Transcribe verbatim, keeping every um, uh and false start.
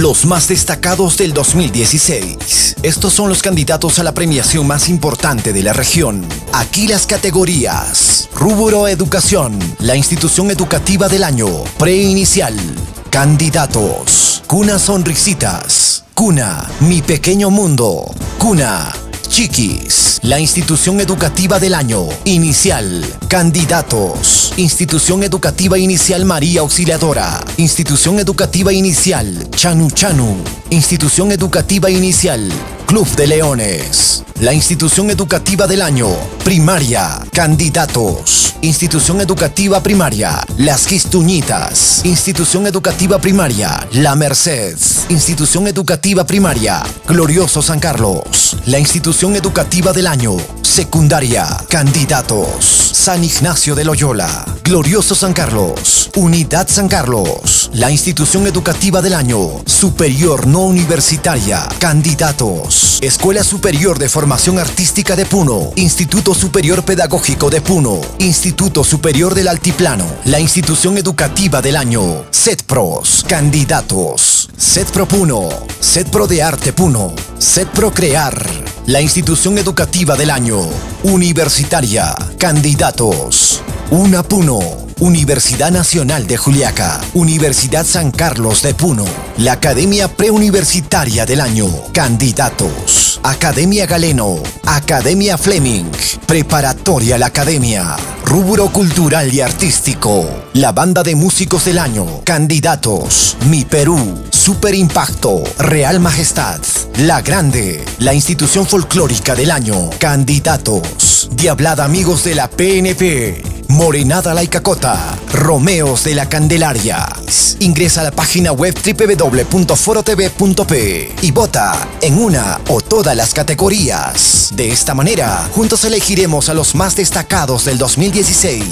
los más destacados del dos mil dieciséis. Estos son los candidatos a la premiación más importante de la región. Aquí las categorías: rubro educación, la institución educativa del año, preinicial. Candidatos: Cuna Sonrisitas, Cuna Mi Pequeño Mundo, Cuna Chiquis, la institución educativa del año, inicial. Candidatos: Institución Educativa Inicial María Auxiliadora, Institución Educativa Inicial Chanu Chanu, Institución Educativa Inicial Club de Leones, la institución educativa del año, primaria. Candidatos: Institución Educativa Primaria, Las Quistuñitas, Institución Educativa Primaria, La Mercedes, Institución Educativa Primaria, Glorioso San Carlos, la institución educativa del año, secundaria. Candidatos: San Ignacio de Loyola, Glorioso San Carlos, Unidad San Carlos, la institución educativa del año, superior no universitaria. Candidatos: Escuela Superior de Formación Artística de Puno, Instituto Superior Pedagógico de Puno, Instituto Superior del Altiplano, la institución educativa del año, CETPROS. Candidatos: CETPRO Puno, CETPRO de Arte Puno, CETPRO Crear, la institución educativa del año, universitaria. Candidatos: UNA Puno, Universidad Nacional de Juliaca, Universidad San Carlos de Puno, la Academia Preuniversitaria del año. Candidatos: Academia Galeno, Academia Fleming, Preparatoria La Academia. Rubro cultural y artístico, la banda de músicos del año. Candidatos: Mi Perú, Super Impacto, Real Majestad, La Grande, la institución folclórica del año. Candidatos: Diablada Amigos de la P N P, Morenada Laicacota, Romeos de la Candelaria. Ingresa a la página web doble u doble u doble u punto foro t v punto p e y vota en una o todas las categorías. De esta manera, juntos elegiremos a los más destacados del dos mil dieciséis.